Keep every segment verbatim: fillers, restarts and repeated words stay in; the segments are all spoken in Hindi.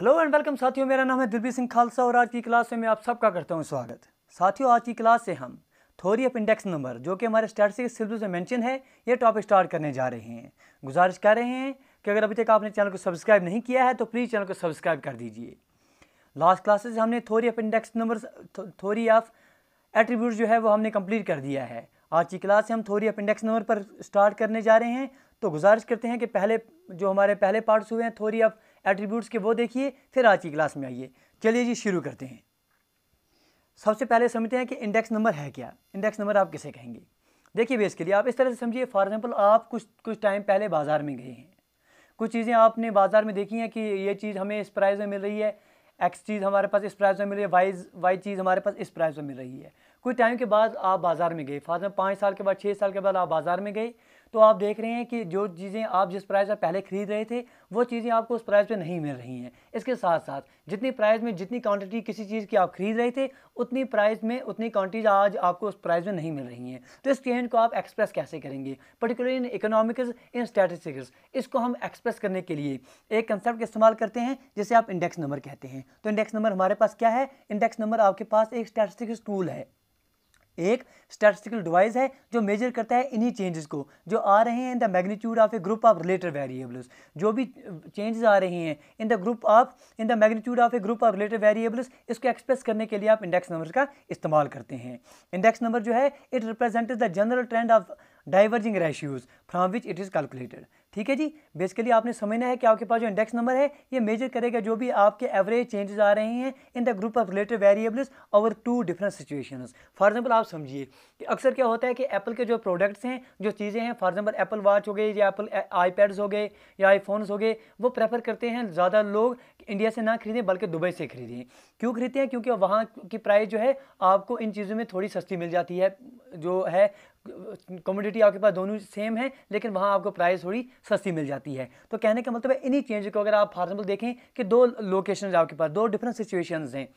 हेलो एंड वेलकम साथियों, मेरा नाम है दिलबीर सिंह खालसा और आज की क्लास में मैं आप सबका करता हूं स्वागत। साथियों, आज की क्लास से हम थ्योरी ऑफ इंडेक्स नंबर जो कि हमारे स्टैटिस्टिक्स सिलेबस में मेंशन है, ये टॉपिक स्टार्ट करने जा रहे हैं। गुजारिश कर रहे हैं कि अगर अभी तक आपने चैनल को सब्सक्राइब नहीं किया है तो प्लीज़ चैनल को सब्सक्राइब कर दीजिए। लास्ट क्लासेस से हमने theory of index number, theory of attribute जो है वो हमने कंप्लीट कर दिया है। आज की क्लास से हम थ्योरी ऑफ इंडेक्स नंबर पर स्टार्ट करने जा रहे हैं, तो गुजारिश करते हैं कि पहले जो हमारे पहले पार्ट्स हुए हैं थ्योरी ऑफ एट्रीब्यूट्स के वो देखिए, फिर आज की क्लास में आइए। चलिए जी शुरू करते हैं। सबसे पहले समझते हैं कि इंडेक्स नंबर है क्या, इंडेक्स नंबर आप किसे कहेंगे। देखिए बेसिकली आप इस तरह से समझिए, फॉर एग्जांपल आप कुछ कुछ टाइम पहले बाज़ार में गए हैं, कुछ चीज़ें आपने बाज़ार में देखी हैं कि ये चीज़ हमें इस प्राइस में मिल रही है, एक्स चीज़ हमारे पास इस प्राइस में मिल रही है, वाई वाई चीज़ हमारे पास इस प्राइस में मिल रही है। कुछ टाइम के बाद आप बाज़ार में गए, फॉर एग्जाम्पल पाँच साल के बाद, छः साल के बाद आप बाज़ार में गए, तो आप देख रहे हैं कि जो चीज़ें आप जिस प्राइस पर पहले खरीद रहे थे वो चीज़ें आपको उस प्राइस पे नहीं मिल रही हैं। इसके साथ साथ जितनी प्राइस में जितनी क्वांटिटी किसी चीज़ की आप खरीद रहे थे उतनी प्राइस में उतनी क्वांटिटीज आज आपको उस प्राइस में नहीं मिल रही हैं। तो इस ट्रेंड को आप एक्सप्रेस कैसे करेंगे, particularly in economics, in statistics, इसको हम एक्सप्रेस करने के लिए एक कंसेप्ट का इस्तेमाल करते हैं जिसे आप इंडेक्स नंबर कहते हैं। तो इंडेक्स नंबर हमारे पास क्या है, इंडेक्स नंबर आपके पास एक स्टैटिस्टिक्स टूल है, एक स्टैटिस्टिकल डिवाइस है जो मेजर करता है इन्हीं चेंजेस को जो आ रहे हैं in the magnitude of a group of related variables. जो भी चेंजेस आ रहे हैं in the group of in the magnitude of a group of related variables, इसको एक्सप्रेस करने के लिए आप इंडेक्स नंबर का इस्तेमाल करते हैं। इंडेक्स नंबर जो है it represent the general trend of diverging ratios from which it is calculated. ठीक है जी, बेसिकली आपने समझना है कि आपके पास जो इंडेक्स नंबर है ये मेजर करेगा जो भी आपके एवरेज चेंजेस आ रहे हैं in the group of related variables over two different situations. For example आप समझिए कि अक्सर क्या होता है कि एप्पल के जो प्रोडक्ट्स हैं, जो चीज़ें हैं, फॉर एग्जाम्पल एप्पल वॉच हो गई या एप्पल आईपैड्स हो गए या आईफोन्स हो गए, वो प्रेफर करते हैं ज़्यादा लोग इंडिया से ना खरीदें बल्कि दुबई से खरीदें। क्यों खरीदते हैं, क्योंकि वहाँ की प्राइस जो है आपको इन चीज़ों में थोड़ी सस्ती मिल जाती है, जो है कमोडिटी आपके पास दोनों सेम है लेकिन वहाँ आपको प्राइस थोड़ी सस्ती मिल जाती है। तो कहने का मतलब है इन्हीं चेंज को अगर आप फॉर एग्जाम्पल देखें कि दो लोकेशंस आपके पास, दो डिफरेंट सिचुएशंस हैं,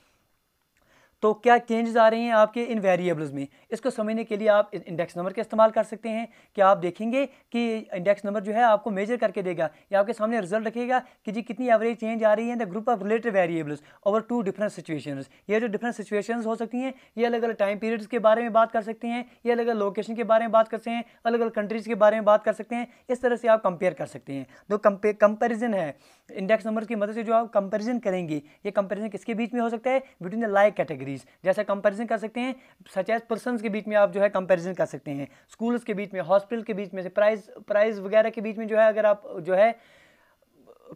तो क्या चेंजेस आ रहे हैं आपके इन वेरिएबल्स में, इसको समझने के लिए आप इंडेक्स नंबर का इस्तेमाल कर सकते हैं। कि आप देखेंगे कि इंडेक्स नंबर जो है आपको मेजर करके देगा या आपके सामने रिजल्ट रखेगा कि जी कितनी एवरेज चेंज आ रही है in the group of related variables over two different situations. ये जो डिफरेंट सिचुएशंस हो सकती हैं ये अलग अलग टाइम पीरियड्स के बारे में बात कर सकते हैं, ये अलग अलग लोकेशन के बारे में बात करते हैं, अलग अलग कंट्रीज़ के बारे में बात कर सकते हैं। इस तरह से आप कंपेयर कर सकते हैं। जो कंपेरिजन है इंडेक्स नंबर की मदद से जो आप कंपेरिजन करेंगे, ये कंपेरिजन किसके बीच में हो सकता है, बिटवीन द लाइक कैटेगरी, जैसा कंपैरिजन कर सकते हैं सच एज पर्संस के बीच में आप जो है कंपैरिजन कर सकते हैं, स्कूल्स के बीच में, हॉस्पिटल के बीच में, प्राइस प्राइस वगैरह के बीच में जो है अगर आप जो है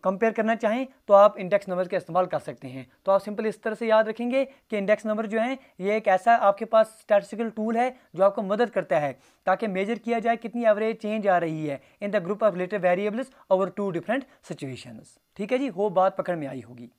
कंपेयर करना चाहें तो आप इंडेक्स नंबर का इस्तेमाल कर सकते हैं। तो आप सिंपल इस तरह से याद रखेंगे कि इंडेक्स नंबर जो है ये एक ऐसा आपके पास स्टैटिस्टिकल टूल है जो आपको मदद करता है ताकि मेजर किया जाए कितनी एवरेज चेंज आ रही है in the group of related variables over two different situations. ठीक है जी, वो बात पकड़ में आई होगी।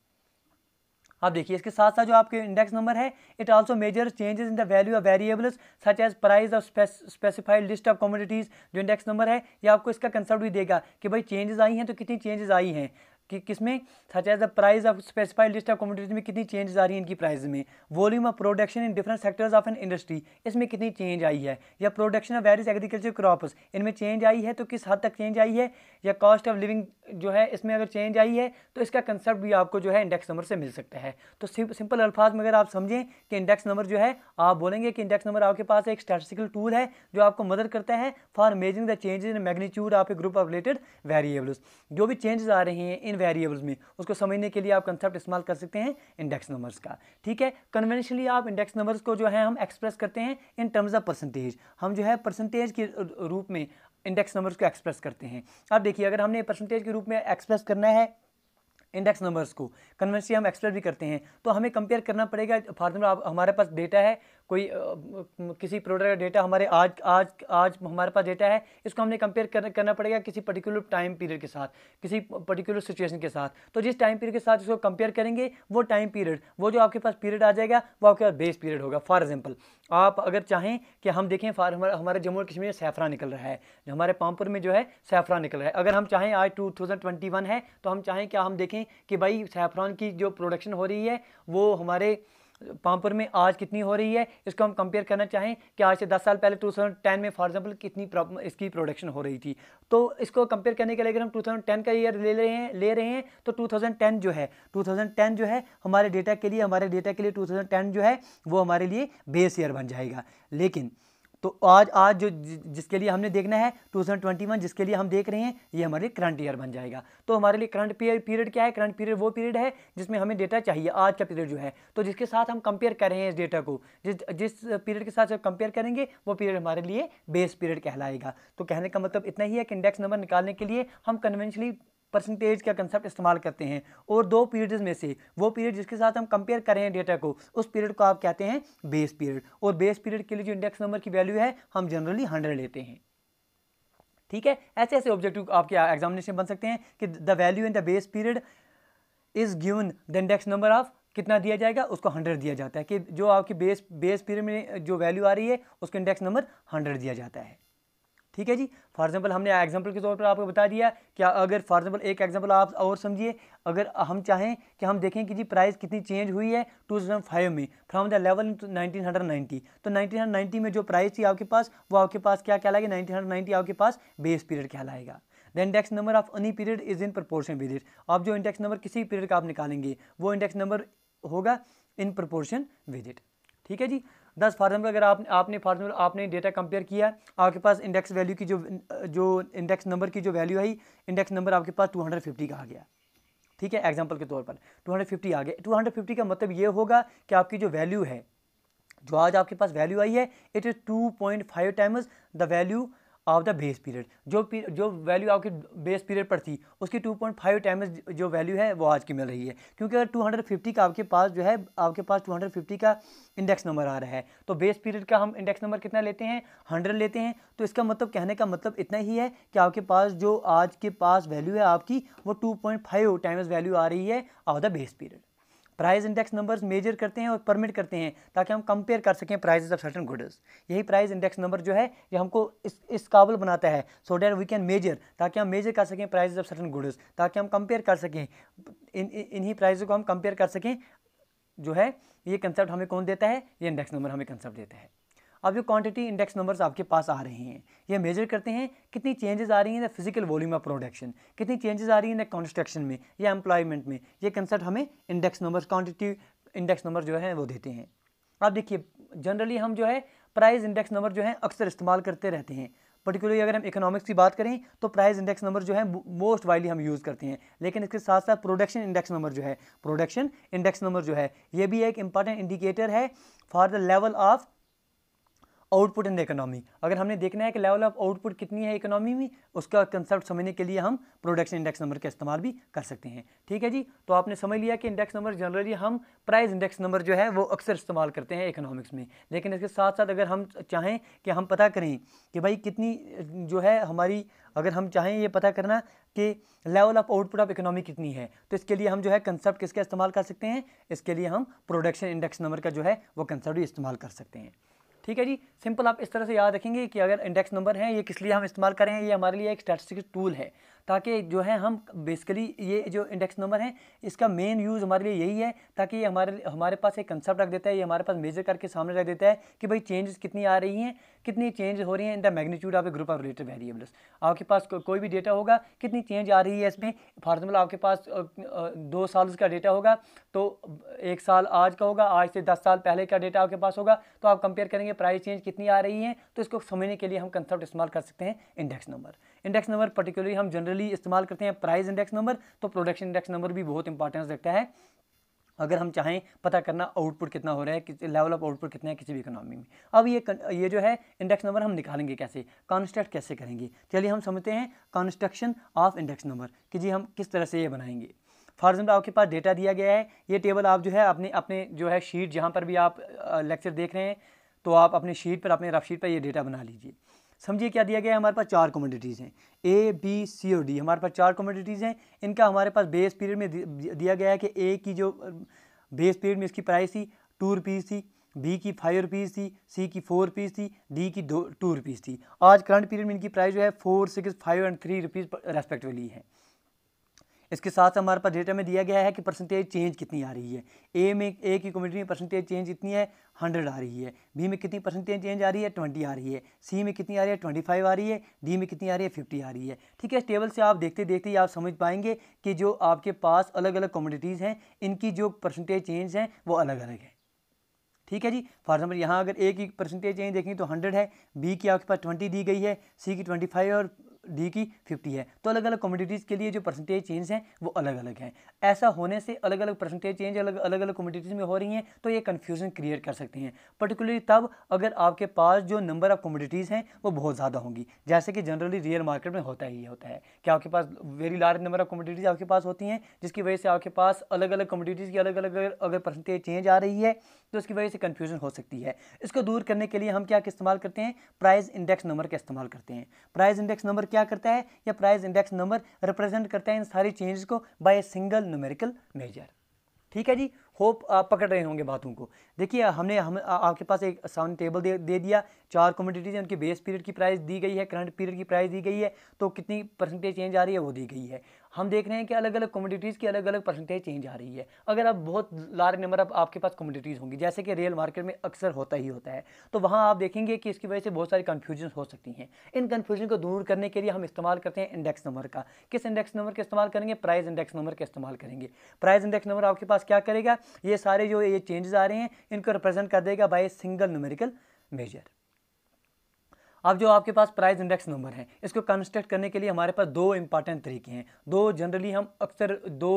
आप देखिए इसके साथ साथ जो आपके इंडेक्स नंबर है it also measures changes in the value of variables such as price of specified list of commodities. जो इंडेक्स नंबर है ये आपको इसका कंसेप्ट भी देगा कि भाई चेंजेस आई हैं तो कितनी चेंजेस आई हैं कि किसमें, such as the price of specified list of commodities में कितनी चेंजेस आ रही है इनकी प्राइस में, volume of production in different sectors of an industry, इसमें कितनी चेंज आई है, या production of various agriculture crops, इनमें चेंज आई है तो किस हद तक चेंज आई है, या कॉस्ट ऑफ लिविंग जो है इसमें अगर चेंज आई है तो इसका कंसेप्ट भी आपको जो है इंडेक्स नंबर से मिल सकता है। तो सिंपल अल्फाज में अगर आप समझें कि इंडेक्स नंबर जो है आप बोलेंगे कि इंडेक्स नंबर आपके पास एक स्टैटिस्टिकल टूल है जो आपको मदद करता है for measuring the changes in magnitude of a group of related variables. जो भी चेंजेस आ रहे हैं वेरिएबल्स में उसको समझने के लिए आप कंसेप्ट इस्तेमाल कर सकते हैं इंडेक्स नंबर्स का। ठीक है, कन्वेंशनली आप इंडेक्स नंबर्स को जो है हम एक्सप्रेस करते हैं इन टर्म्स ऑफ परसेंटेज, हम जो है परसेंटेज के रूप में इंडेक्स नंबर्स को एक्सप्रेस करते हैं। आप देखिए अगर हमने परसेंटेज के रूप में एक्सप्रेस करना है इंडेक्स नंबर्स को, कन्वेंशनली हम एक्सप्रेस भी करते हैं तो हमें कंपेयर करना पड़ेगा। फॉर एग्जाम्पल हमारे पास डेटा है, कोई किसी प्रोडक्ट का डेटा हमारे आज आज आज हमारे पास डेटा है, इसको हमने कंपेयर कर, करना पड़ेगा किसी पर्टिकुलर टाइम पीरियड के साथ, किसी पर्टिकुलर सिचुएशन के साथ। तो जिस टाइम पीरियड के साथ इसको कंपेयर करेंगे वो टाइम पीरियड, वो जो आपके पास पीरियड आ जाएगा वो आपके पास बेस पीरियड होगा। फॉर एग्जाम्पल आप अगर चाहें कि हम देखें फॉर हमारे जम्मू कश्मीर में सैफरा निकल रहा है, हमारे पाम्पुर में जो है सैफरा निकल रहा है, अगर हम चाहें आज टू थाउजेंड ट्वेंटी वन है तो हम चाहें कि हम देखें कि भाई सैफरान की जो प्रोडक्शन हो रही है वो हमारे पामपुर में आज कितनी हो रही है, इसको हम कंपेयर करना चाहें कि आज से दस साल पहले टू थाउजेंड टेन में फॉर एग्जांपल कितनी इसकी प्रोडक्शन हो रही थी। तो इसको कंपेयर करने के लिए अगर हम टू थाउजेंड टेन का ईयर ले रहे हैं ले रहे हैं तो टू थाउजेंड टेन जो है टू थाउजेंड टेन जो है हमारे डेटा के लिए हमारे डेटा के लिए टू थाउजेंड टेन जो है वो हमारे लिए बेस ईयर बन जाएगा। लेकिन तो आज आज जो जिसके लिए हमने देखना है टू थाउजेंड ट्वेंटी वन जिसके लिए हम देख रहे हैं ये हमारे लिए करंट ईयर बन जाएगा। तो हमारे लिए करंट पीरियड क्या है, करंट पीरियड वो पीरियड है जिसमें हमें डेटा चाहिए, आज का पीरियड जो है। तो जिसके साथ हम कंपेयर कर रहे हैं इस डेटा को, जिस जिस पीरियड के साथ कंपेयर करेंगे वो पीरियड हमारे लिए बेस पीरियड कहलाएगा। तो कहने का मतलब इतना ही है कि इंडेक्स नंबर निकालने के लिए हम कन्वेंशनली परसेंटेज का कंसेप्ट इस्तेमाल करते हैं और दो पीरियड्स में से वो पीरियड जिसके साथ हम कंपेयर कर रहे हैं डेटा को उस पीरियड को आप कहते हैं बेस पीरियड। और बेस पीरियड के लिए जो इंडेक्स नंबर की वैल्यू है हम जनरली हंड्रेड लेते हैं। ठीक है, ऐसे ऐसे ऑब्जेक्टिव आपके एग्जामिनेशन बन सकते हैं कि the value in the base period is given the index number of कितना दिया जाएगा, उसको हंड्रेड दिया जाता है कि जो आपकी बेस बेस पीरियड में जो वैल्यू आ रही है उसका इंडेक्स नंबर हंड्रेड दिया जाता है। ठीक है जी। फॉर एग्जाम्पल हमने एग्जाम्पल के तौर पर आपको बता दिया कि अगर फॉर एग्जाम्पल एक एग्जाम्पल आप और समझिए, अगर हम चाहें कि हम देखें कि जी प्राइस कितनी चेंज हुई है टू थाउजेंड फाइव में from the level nineteen ninety, तो नाइनटीन नाइंटी में जो प्राइस थी आपके पास वो आपके पास क्या कहलाएगी, नाइनटीन नाइंटी आपके पास बेस पीरियड कहलाएगा। The index number of any period is in proportion with it. आप जो इंडेक्स नंबर किसी पीरियड का आप निकालेंगे वो इंडेक्स नंबर होगा इन प्रोपोर्शन विद इट। ठीक है जी। दस फॉर एग्जाम्पल अगर आप, आपने फॉर एग्जाम्पल आपने डेटा कंपेयर किया, आपके पास इंडेक्स वैल्यू की जो जो इंडेक्स नंबर की जो वैल्यू आई, इंडेक्स नंबर आपके पास टू हंड्रेड फिफ्टी का आ गया। ठीक है, एग्जाम्पल के तौर पर टू हंड्रेड फिफ्टी आ गया। टू हंड्रेड फिफ्टी का मतलब ये होगा कि आपकी जो वैल्यू है, जो आज आपके पास वैल्यू आई है, it is two point five times the value of the base period. जो जो वैल्यू आपकी बेस पीरियड पर थी उसकी टू पॉइंट फाइव टाइम्स जो वैल्यू है वो आज की मिल रही है, क्योंकि अगर टू हंड्रेड फिफ्टी का आपके पास जो है आपके पास टू हंड्रेड फिफ्टी का इंडेक्स नंबर आ रहा है तो बेस पीरियड का हम इंडेक्स नंबर कितना लेते हैं, हंड्रेड लेते हैं। तो इसका मतलब कहने का मतलब इतना ही है कि आपके पास जो आज के पास वैल्यू है आपकी वो two point five times value आ रही है of the base period. Price index numbers measure करते हैं और परमिट करते हैं ताकि हम कंपेयर कर सकें प्राइसेस ऑफ सर्टेन गुड्स। यही प्राइस इंडेक्स नंबर जो है ये हमको इस इस काबिल बनाता है so that we can measure, ताकि हम मेजर कर सकें प्राइसेस ऑफ सर्टेन गुड्स, ताकि हम कंपेयर कर सकें इन इन्हीं प्राइस को हम कंपेयर कर सकें। जो है ये कंसेप्ट हमें कौन देता है, ये इंडेक्स नंबर हमें कंसेप्ट देता है। अब जो क्वांटिटी इंडेक्स नंबर्स आपके पास आ रहे हैं ये मेजर करते हैं कितनी चेंजेस आ रही हैं in the physical volume of production, कितनी चेंजेस आ रही हैं इन द कंस्ट्रक्शन में या एम्प्लॉयमेंट में। ये कंसेप्ट हमें index numbers quantity index number जो है वो देते हैं। आप देखिए जनरली हम जो है प्राइस इंडेक्स नंबर जो है अक्सर इस्तेमाल करते रहते हैं, पर्टिकुलरली अगर हम इकोनॉमिक्स की बात करें तो प्राइस इंडेक्स नंबर जो है मोस्ट वाइडली हम यूज़ करते हैं। लेकिन इसके साथ साथ प्रोडक्शन इंडेक्स नंबर जो है प्रोडक्शन इंडेक्स नंबर जो है ये भी एक इंपॉर्टेंट इंडिकेटर है for the level of output in the economy. अगर हमने देखना है कि लेवल ऑफ आउटपुट कितनी है इकोनॉमी में, उसका कंसेप्ट समझने के लिए हम प्रोडक्शन इंडेक्स नंबर का इस्तेमाल भी कर सकते हैं। ठीक है जी। तो आपने समझ लिया कि इंडेक्स नंबर जनरली हम प्राइस इंडेक्स नंबर जो है वो अक्सर इस्तेमाल करते हैं इकोनॉमिक्स में। लेकिन इसके साथ साथ अगर हम चाहें कि हम पता करें कि भाई कितनी जो है हमारी, अगर हम चाहें ये पता करना कि level of output of economy कितनी है, तो इसके लिए हम जो है कंसेप्ट किसका इस्तेमाल कर सकते हैं, इसके लिए हम प्रोडक्शन इंडेक्स नंबर का जो है वो कंसेप्ट भी इस्तेमाल कर सकते हैं। ठीक है जी। सिंपल आप इस तरह से याद रखेंगे कि अगर इंडेक्स नंबर है ये किस लिए हम इस्तेमाल कर रहे हैं, ये हमारे लिए एक स्टैटिस्टिक्स टूल है, ताकि जो है हम बेसिकली ये जो इंडेक्स नंबर है इसका मेन यूज़ हमारे लिए यही है ताकि ये हमारे हमारे पास एक कंसेप्ट रख देता है, ये हमारे पास मेजर करके सामने रख देता है कि भाई चेंजेस कितनी आ रही हैं, कितनी चेंज हो रही हैं in the magnitude of a group of related variables. आपके पास को, कोई भी डेटा होगा कितनी चेंज आ रही है इसमें। फॉर एग्जाम्पल आपके पास दो साल का डेटा होगा तो एक साल आज का होगा, आज से दस साल पहले का डेटा आपके पास होगा, तो आप कंपेयर करेंगे प्राइस चेंज कितनी आ रही है। तो इसको समझने के लिए हम कंसेप्ट इस्तेमाल कर सकते हैं index number. Index number particularly हम जनरली इस्तेमाल करते हैं प्राइस इंडेक्स नंबर, तो प्रोडक्शन इंडेक्स नंबर भी बहुत इंपॉर्टेंस रखता है अगर हम चाहें पता करना आउटपुट कितना हो रहा है, किस लेवल ऑफ आउटपुट कितना है किसी भी इकोनॉमी में। अब ये ये जो है इंडेक्स नंबर हम निकालेंगे कैसे, कॉन्स्ट्रक्ट कैसे करेंगे, चलिए हम समझते हैं कंस्ट्रक्शन ऑफ इंडेक्स नंबर कि जी हम किस तरह से ये बनाएंगे। फॉर एग्जाम्पल आपके पास डेटा दिया गया है, ये टेबल आप जो है अपने अपने जो है शीट, जहाँ पर भी आप लेक्चर देख रहे हैं तो आप अपने शीट पर, अपने रफ शीट पर ये डेटा बना लीजिए। समझिए क्या दिया गया है, हमारे पास चार कमोडिटीज़ हैं ए बी सी और डी, हमारे पास चार कमोडिटीज़ हैं। इनका हमारे पास बेस पीरियड में दिया गया है कि ए की जो बेस पीरियड में इसकी प्राइस थी टू रुपीज़ थी, बी की फाइव रुपीज़ थी, सी की फोर रुपीज़ थी, डी की दो टू रुपीज़ थी। आज करंट पीरियड में इनकी प्राइस जो है four six five and three rupees respectively है। इसके साथ हमारे पास डेटा में दिया गया है कि परसेंटेज चेंज कितनी आ रही है। ए में ए की कम्युनिटी में परसेंटेज चेंज इतनी है हंड्रेड आ रही है, बी में कितनी परसेंटेज चेंज आ रही है ट्वेंटी आ रही है, सी में कितनी आ रही है ट्वेंटी फाइव आ रही है, डी में कितनी आ रही है फिफ्टी आ रही है। ठीक है, इस टेबल से आप देखते देखते ही आप समझ पाएंगे कि जो आपके पास अलग अलग कम्युनिटीज़ हैं इनकी जो परसेंटेज चेंज हैं वो अलग अलग है। ठीक है जी, फॉर एग्जाम्पल यहाँ अगर ए की परसेंटेज चेंज देखें तो हंड्रेड है, बी की आपके पास ट्वेंटी दी गई है, सी की ट्वेंटी फाइव और डी की फिफ्टी है। तो अलग अलग कम्युनिटीज़ के लिए जो परसेंटेज चेंज हैं वो अलग अलग हैं। ऐसा होने से अलग अलग परसेंटेज चेंज अलग अलग अलग कम्युनिटीज़ में हो रही हैं तो ये कन्फ्यूजन क्रिएट कर सकते हैं, पर्टिकुलरली तब अगर आपके पास जो नंबर ऑफ कम्युनिटीज़ हैं वो बहुत ज़्यादा होंगी, जैसे कि जनरली रियल मार्केट में होता ही होता है कि आपके पास very large number of communities आपके पास होती हैं, जिसकी वजह से आपके पास अलग अलग कम्युनिटीज़ की अलग अलग अगर परसेंटेज चेंज आ रही है तो उसकी वजह से कन्फ्यूजन हो सकती है। इसको दूर करने के लिए हम क्या इस्तेमाल करते हैं, प्राइस इंडेक्स नंबर का इस्तेमाल करते हैं। प्राइस इंडेक्स नंबर क्या करता है, या प्राइस इंडेक्स नंबर रिप्रेजेंट करता है इन सारी चेंजेस को by a single numerical measure. ठीक है जी, होप आप पकड़ रहे होंगे बातों को। देखिए हमने हम आ, आपके पास एक सामने टेबल दे, दे दिया, चार कम्युनिटीज़ हैं, उनकी बेस पीरियड की प्राइस दी गई है, करंट पीरियड की प्राइस दी गई है, तो कितनी परसेंटेज चेंज आ रही है वो दी गई है। हम देख रहे हैं कि अलग अलग कम्युनिटीज़ की अलग अलग परसेंटेज चेंज आ रही है। अगर आप बहुत लार्ज नंबर आप, आपके पास कम्युनिटीज़ होंगी, जैसे कि रियल मार्केट में अक्सर होता ही होता है, तो वहाँ आप देखेंगे कि इसकी वजह से बहुत सारी कन्फ्यूजन हो सकती हैं। इन कन्फ्यूजन को दूर करने के लिए हम इस्तेमाल करते हैं इंडेक्स नंबर का। किस इंडेक्स नंबर का इस्तेमाल करेंगे, प्राइस इंडेक्स नंबर का इस्तेमाल करेंगे। प्राइस इंडेक्स नंबर आपके पास क्या करेगा, ये सारे जो ये चेंजेस आ रहे हैं इनको रिप्रेजेंट कर देगा बाय सिंगल न्यूमेरिकल मेजर। अब जो आपके पास प्राइस इंडेक्स नंबर है इसको कंस्ट्रक्ट करने के लिए हमारे पास दो इंपॉर्टेंट तरीके हैं, दो जनरली हम अक्सर दो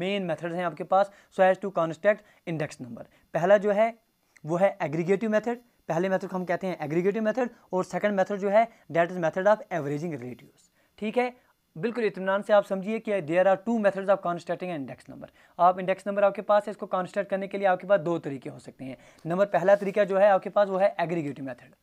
मेन मेथड्स हैं आपके पास so as to construct index number. पहला जो है वो है एग्रीगेटिव मेथड, पहले मेथड को हम कहते हैं एग्रीगेटिव मेथड, और सेकंड मेथड जो है that is method of averaging relatives. ठीक है, बिल्कुल इत्मीनान से आप समझिए कि there are two methods of constructing index number. आप इंडेक्स नंबर आपके पास है, इसको कॉन्स्ट्रक्ट करने के लिए आपके पास दो तरीके हो सकते हैं। नंबर पहला तरीका जो है आपके पास वो है एग्रीगेटिव मेथड।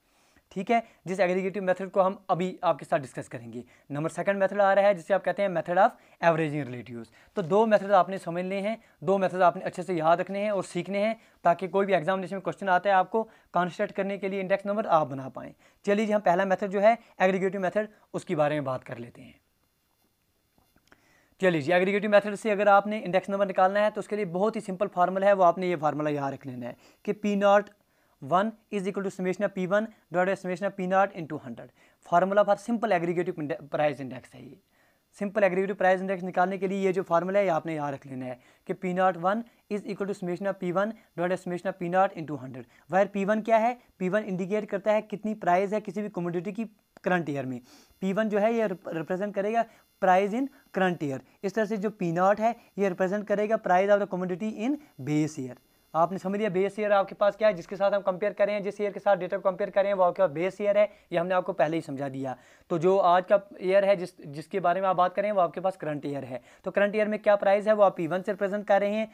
ठीक है, जिस एग्रीगेटिव मेथड को हम अभी आपके साथ डिस्कस करेंगे। नंबर सेकंड मेथड आ रहा है जिसे आप कहते हैं मेथड ऑफ एवरेजिंग रिलेटिव्स। तो दो मेथड आपने समझने हैं, दो मेथड आपने अच्छे से याद रखने हैं और सीखने हैं, ताकि कोई भी एग्जामिनेशन में क्वेश्चन आता है आपको कॉन्स्ट्रक्ट करने के लिए इंडेक्स नंबर आप बना पाएँ। चलिए जी, हम पहला मेथड जो है एग्रीगेटिव मेथड उसके बारे में बात कर लेते हैं। चलिए जी, एग्रीगेटिव मेथड से अगर आपने इंडेक्स नंबर निकालना है तो उसके लिए बहुत ही सिंपल फार्मूला है, वो आपने ये फार्मूला यहाँ रख लेना है कि P not one is equal to summation of P one dot summation of P not into hundred. Formula for simple aggregative price index है ये। सिंपल एग्रीगेटिव प्राइस इंडेक्स निकालने के लिए ये जो फार्मूला है ये आपने यहाँ रख लेना है कि P not one is equal to summation of P one dot summation of P not into hundred. Where P one क्या है, पी वन इंडिकेट करता है कितनी प्राइस है किसी भी कमोडिटी की करंट ईयर में। पी वन जो है ये रिप्रेजेंट करेगा प्राइस इन करंट ईयर। इस तरह से जो पी नॉट है ये रिप्रेजेंट करेगा price of the commodity in base year. आपने समझ लिया बेस ईयर आपके पास क्या है, जिसके साथ हम कंपेयर कर रहे हैं, जिस ईयर के साथ डेटा को कंपेयर कर रहे हैं वो आपका बेस ईयर है, ये हमने आपको पहले ही समझा दिया। तो जो आज का ईयर है जिस जिसके बारे में आप बात कर रहे हैं वो आपके पास करंट ईयर है। तो करंट ईयर में क्या प्राइस है वो आप पी वन से रिप्रेजेंट कर रहे हैं,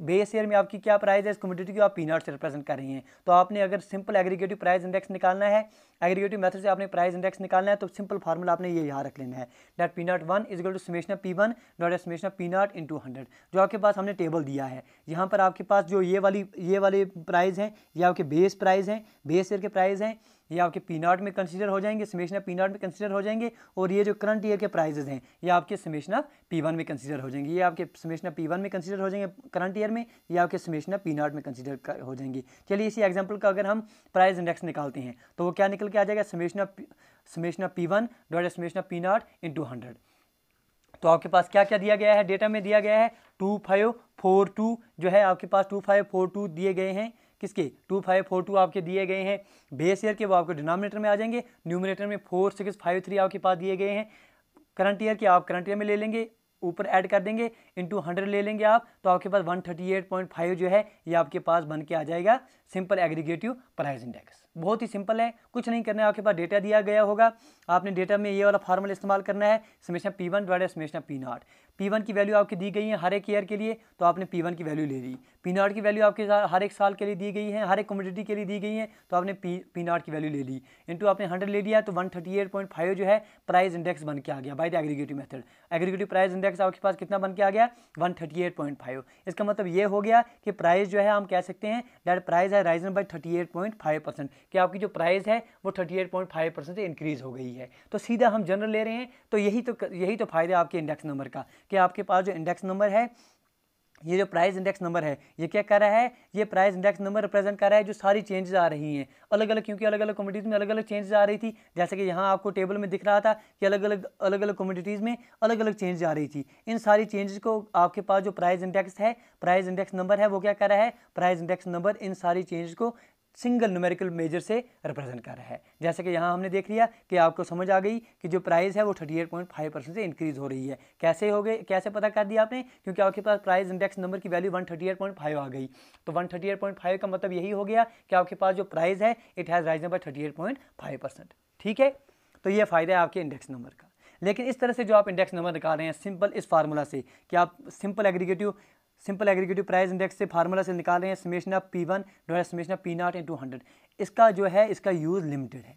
बेस ईयर में आपकी क्या प्राइस है इस कमोडिटी की आप पी नॉट से रिप्रेजेंट कर रहे हैं। तो आपने अगर सिंपल एग्रीगेटिव प्राइस इंडेक्स निकालना है, एग्रीगेटिव मेथड से आपने प्राइस इंडेक्स निकालना है, तो सिंपल फार्मूला आपने ये यहाँ रख लेना है dot P not one is equal to summation of P one dot summation of P not into hundred. जो आपके पास हमने टेबल दिया है यहाँ पर आपके पास जो ये वाली ये वाले प्राइस हैं ये आपके बेस प्राइस हैं, बेस ईयर के प्राइस हैं, ये आपके पी नॉट में कंसीडर हो जाएंगे, समेशन ऑफ पी नॉट में कंसीडर हो जाएंगे, और ये जो करंट ईयर के प्राइजेज हैं ये आपके समेशन ऑफ पी वन में कंसीडर हो जाएंगे, ये आपके समेशन ऑफ पी वन में कंसीडर हो जाएंगे करंट ईयर में, ये आपके समेशन ऑफ पी नॉट में कंसीडर हो जाएंगे। चलिए इसी एग्जाम्पल का अगर हम प्राइस इंडेक्स निकालते हैं तो वो क्या निकल के आ जाएगा, summation of summation of P one dot summation of P not into hundred. तो आपके पास क्या क्या दिया गया है, डेटा में दिया गया है टू फाइव फोर टू जो है आपके पास टू फाइव फोर टू दिए गए हैं, किसके टू फाइव फोर टू आपके दिए गए हैं बेस ईयर के, वो आपको डिनोमिनेटर में आ जाएंगे, न्यूमिनेटर में फोर सिक्स फाइव थ्री आपके पास दिए गए हैं। करंट ईयर के आप करंट ईयर में ले लेंगे, ऊपर ऐड कर देंगे, इंटू हंड्रेड ले लेंगे आप, तो आपके पास one thirty eight point five जो है ये आपके पास बन के आ जाएगा सिंपल एग्रीगेटिव प्राइस इंडेक्स। बहुत ही सिंपल है, कुछ नहीं करना है, आपके पास डेटा दिया गया होगा, आपने डेटा में ये वाला फार्मूला इस्तेमाल करना है summation P one dot summation P naught. P one की वैल्यू आपकी दी गई है हर एक ईयर के लिए, तो आपने पी वन की वैल्यू ले ली, पी नॉट की वैल्यू आपके हर एक साल के लिए दी गई है, हर एक कमोडिटी के लिए दी गई है, तो आपने पी पी नॉट की वैल्यू ले ली, इंटू आपने हंड्रेड ले लिया, तो one thirty eight point five जो है प्राइस इंडेक्स बन के आ गया by the aggregative method. Aggregative price index आपके पास कितना बन के आ गया, one thirty eight point five. इसका मतलब ये हो गया कि प्राइस जो है हम कह सकते हैं दैट प्राइस है risen by thirty eight point five percent कि आपकी जो प्राइस है वो thirty eight point five percent से इंक्रीज़ हो गई है। तो सीधा हम जनरल ले रहे हैं, तो यही तो यही तो फ़ायदा आपके इंडेक्स नंबर का कि आपके पास जो इंडेक्स नंबर है, ये जो प्राइस इंडेक्स नंबर है, ये क्या कर रहा है, ये प्राइस इंडेक्स नंबर रिप्रेजेंट कर रहा है जो सारी चेंजेस आ रही हैं अलग अलग, क्योंकि अलग अलग कमोडिटीज़ में अलग अलग चेंजेस आ रही थी। जैसे कि यहाँ आपको टेबल में दिख रहा था कि अलग अलग अलग अलग कमोडिटीज़ में अलग अलग चेंजेस आ रही थी। इन सारी चेंजेस को आपके पास जो प्राइस इंडेक्स है, प्राइस इंडेक्स नंबर है, वो क्या कर रहा है, प्राइस इंडेक्स नंबर इन सारी चेंजेस को सिंगल न्यूमेरिकल मेजर से रिप्रेजेंट कर रहा है। जैसे कि यहाँ हमने देख लिया कि आपको समझ आ गई कि जो प्राइस है वो अड़तीस पॉइंट पाँच परसेंट से इंक्रीज़ हो रही है। कैसे हो गए, कैसे पता कर दिया आपने, क्योंकि आपके पास प्राइस इंडेक्स नंबर की वैल्यू एक सौ अड़तीस पॉइंट पाँच आ गई। तो एक सौ अड़तीस पॉइंट पाँच का मतलब यही हो गया कि आपके पास जो प्राइस है इट हैज़ राइजन बाय अड़तीस पॉइंट पाँच परसेंट। ठीक है, तो ये फ़ायदा है आपके इंडेक्स नंबर का। लेकिन इस तरह से जो आप इंडेक्स नंबर निकाल रहे हैं सिंपल इस फार्मूला से कि आप simple aggregative simple aggregative price index से फार्मूला से निकाल रहे हैं summation of P one dollar summation of P not into hundred, इसका जो है इसका यूज़ लिमिटेड है।